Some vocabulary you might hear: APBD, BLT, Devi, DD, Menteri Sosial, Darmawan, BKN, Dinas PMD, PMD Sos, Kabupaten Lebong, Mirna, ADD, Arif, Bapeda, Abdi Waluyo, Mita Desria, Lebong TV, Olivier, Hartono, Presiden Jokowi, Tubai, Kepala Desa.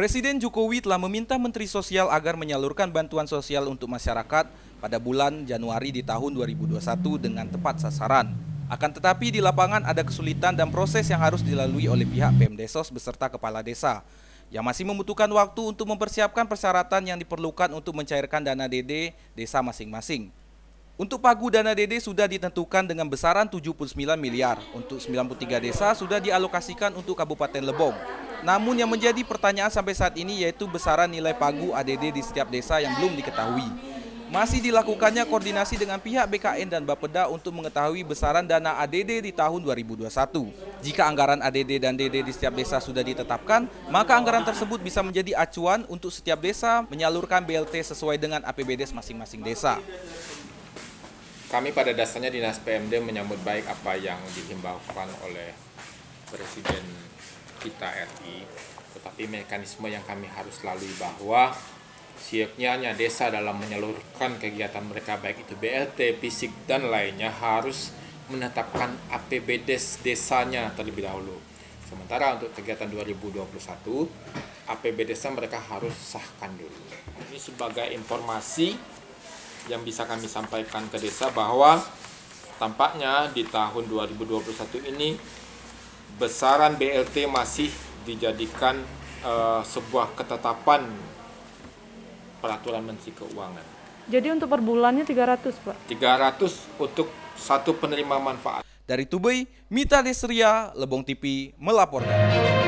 Presiden Jokowi telah meminta Menteri Sosial agar menyalurkan bantuan sosial untuk masyarakat pada bulan Januari di tahun 2021 dengan tepat sasaran. Akan tetapi di lapangan ada kesulitan dan proses yang harus dilalui oleh pihak PMD Sos beserta Kepala Desa yang masih membutuhkan waktu untuk mempersiapkan persyaratan yang diperlukan untuk mencairkan dana DD desa masing-masing. Untuk pagu dana DD sudah ditentukan dengan besaran 79 miliar. Untuk 93 desa sudah dialokasikan untuk Kabupaten Lebong. Namun yang menjadi pertanyaan sampai saat ini yaitu besaran nilai pagu ADD di setiap desa yang belum diketahui. Masih dilakukannya koordinasi dengan pihak BKN dan Bapeda untuk mengetahui besaran dana ADD di tahun 2021. Jika anggaran ADD dan DD di setiap desa sudah ditetapkan, maka anggaran tersebut bisa menjadi acuan untuk setiap desa menyalurkan BLT sesuai dengan APBD masing-masing desa. Kami pada dasarnya Dinas PMD menyambut baik apa yang dihimbaukan oleh Presiden kita RI, tetapi mekanisme yang kami harus lalui bahwa siapnya desa dalam menyalurkan kegiatan mereka baik itu BLT, fisik dan lainnya harus menetapkan APBD desanya terlebih dahulu. Sementara untuk kegiatan 2021 APBD mereka harus sahkan dulu. Ini sebagai informasi yang bisa kami sampaikan ke desa bahwa tampaknya di tahun 2021 ini besaran BLT masih dijadikan sebuah ketetapan peraturan Menteri Keuangan. Jadi untuk per bulannya 300, Pak? 300 untuk satu penerima manfaat. Dari Tubai, Mita Desria, Lebong TV melaporkan.